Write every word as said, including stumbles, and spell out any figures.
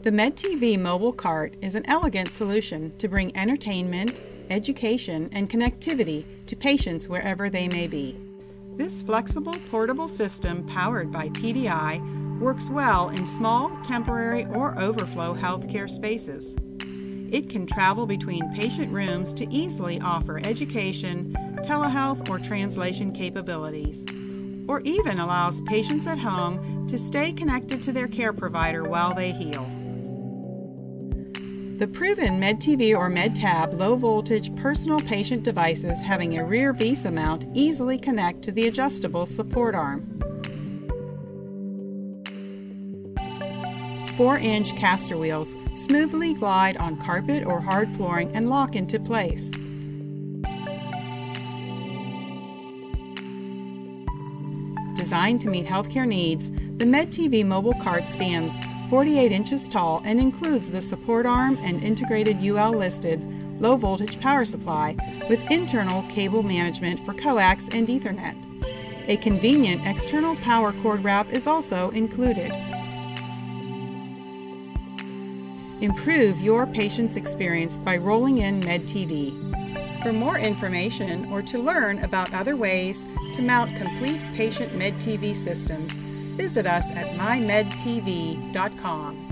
The MedTV mobile cart is an elegant solution to bring entertainment, education, and connectivity to patients wherever they may be. This flexible, portable system powered by P D I works well in small, temporary, or overflow healthcare spaces. It can travel between patient rooms to easily offer education, telehealth, or translation capabilities, or even allows patients at home to stay connected to their care provider while they heal. The proven MedTV or MedTab low-voltage personal patient devices having a rear VESA mount easily connect to the adjustable support arm. four inch caster wheels smoothly glide on carpet or hard flooring and lock into place. Designed to meet healthcare needs, the MedTV mobile cart stands forty-eight inches tall and includes the support arm and integrated U L listed low voltage power supply with internal cable management for coax and Ethernet. A convenient external power cord wrap is also included. Improve your patient's experience by rolling in MedTV. For more information or to learn about other ways to mount complete patient MedTV systems, visit us at my med T V dot com.